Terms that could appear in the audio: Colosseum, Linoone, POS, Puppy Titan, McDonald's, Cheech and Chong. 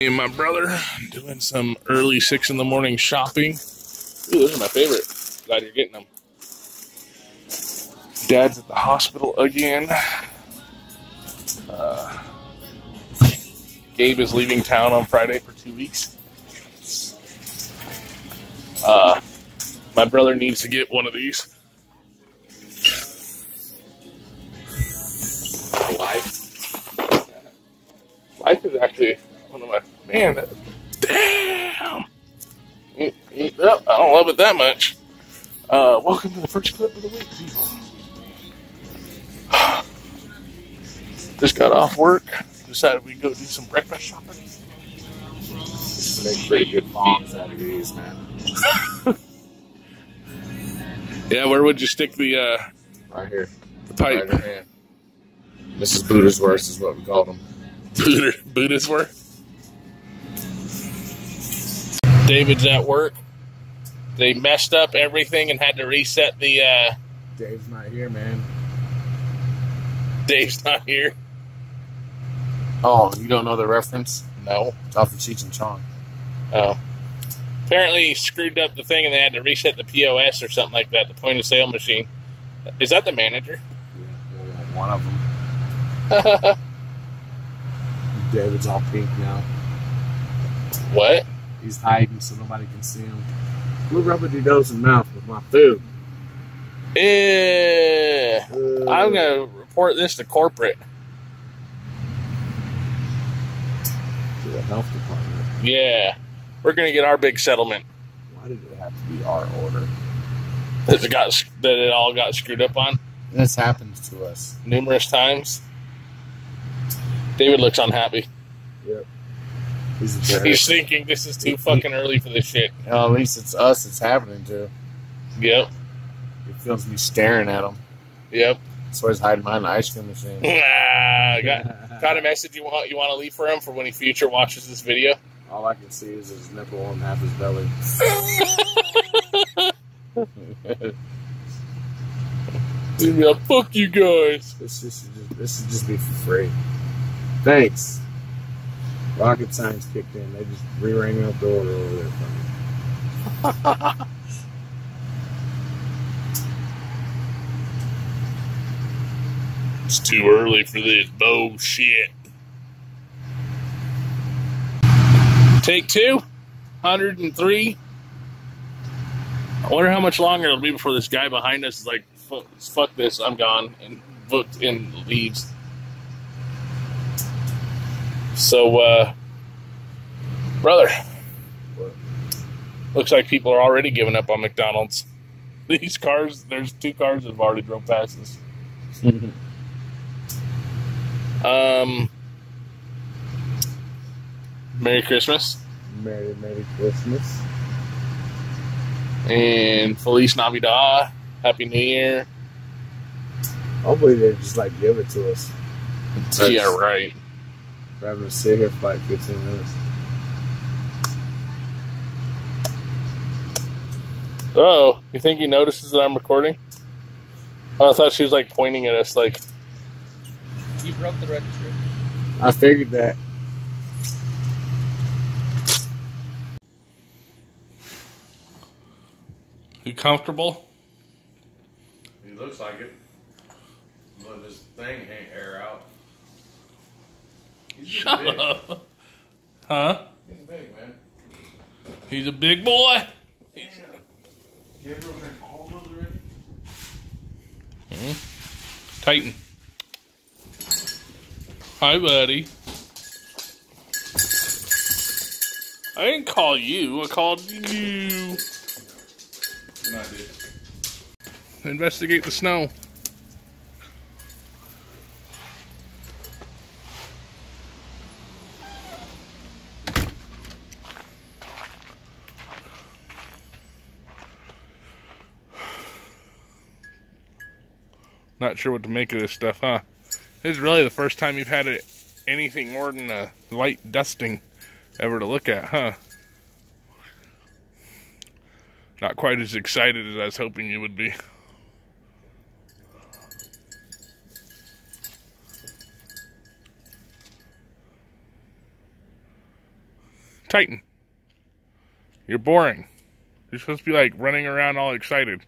Me and my brother doing some early 6 in the morning shopping. Ooh, those are my favorite. Glad you're getting them. Dad's at the hospital again. Gabe is leaving town on Friday for 2 weeks. My brother needs to get one of these. Life is actually one of my, man, damn! I don't love it that much. Welcome to the first clip of the week, people. Just got off work. Decided we'd go do some breakfast shopping. Make pretty good bombs out of these, man. Yeah, where would you stick the, right here. The pipe. Right here. Mrs. Buddha's worst is what we call them. Buddha's worst? David's at work. They messed up everything and had to reset the, Dave's not here, man. Dave's not here. Oh, you don't know the reference? No. It's off of Cheech and Chong. Oh. Apparently he screwed up the thing and they had to reset the POS or something like that, the point of sale machine. Is that the manager? Yeah, one of them. David's all pink now. What? He's hiding so nobody can see him. We're rubbing your nose and mouth with my food. Yeah. I'm gonna report this to corporate. To the health department. Yeah. We're gonna get our big settlement. Why did it have to be our order? That it all got screwed up on? This happens to us. Numerous times. David looks unhappy. Yep. He's thinking this is too fucking early for this shit. Well, at least it's us it's happening to. Yep. It feels me staring at him. Yep. That's why he's hiding behind the ice cream machine. Got a message you want to leave for him for when he future watches this video? All I can see is his nipple and half his belly. Yeah, fuck you guys. This should just be for free. Thanks. Rocket science kicked in. They just re-rang out the order over there for me. It's too early for this bullshit. Take two. 103. I wonder how much longer it'll be before this guy behind us is like, fuck this, I'm gone, and booked and leaves. So, brother, what? Looks like people are already giving up on McDonald's. These cars, there's 2 cars that have already drove past us. Merry Christmas. Merry Christmas. And Feliz Navidad. Happy New Year. Hopefully they just, like, give it to us. Yeah, right. We're having to sit here for like 15 minutes. Oh, you think he notices that I'm recording? Oh, I thought she was like pointing at us like... You broke the register. I figured that. You comfortable? He looks like it. But this thing ain't air out. Shut up. Huh? He's big, man. He's a big boy. Yeah. Gabriel's in all those already? Mm-hmm. Titan. Hi, buddy. I didn't call you. I called you. No, I did. Investigate the snow. Not sure what to make of this stuff, huh? This is really the first time you've had anything more than a light dusting ever to look at, huh? Not quite as excited as I was hoping you would be. Titan. You're boring. You're supposed to be like running around all excited.